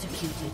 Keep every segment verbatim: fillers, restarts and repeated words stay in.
executed.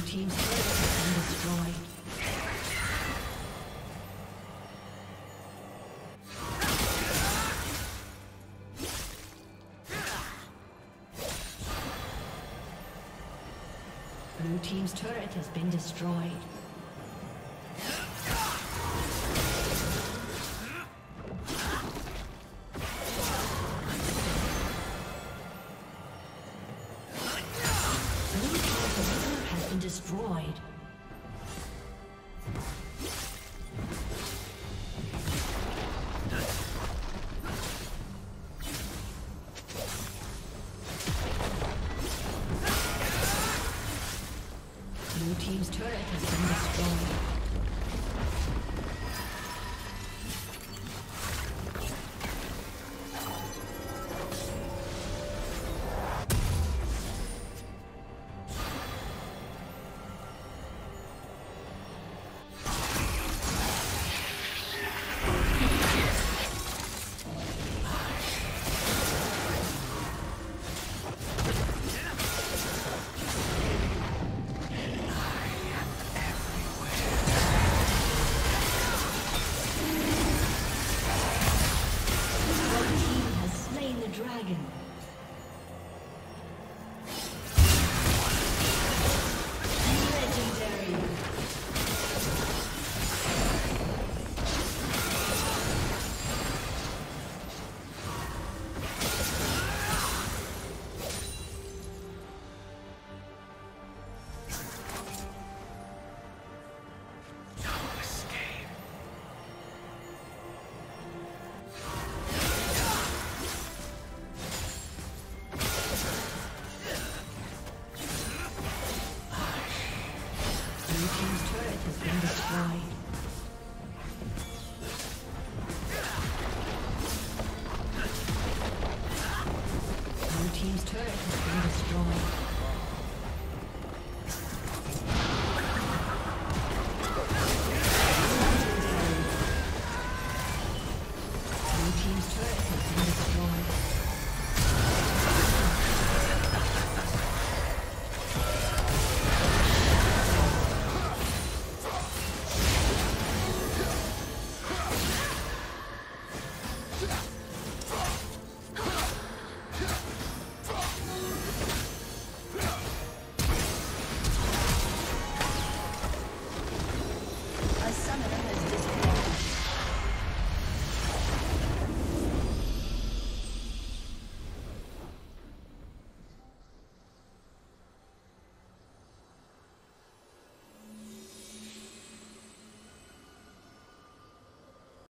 Blue team's turret has been destroyed. Blue team's turret has been destroyed. Destroyed. Blue team's turret has been destroyed. Team's turret has been destroyed.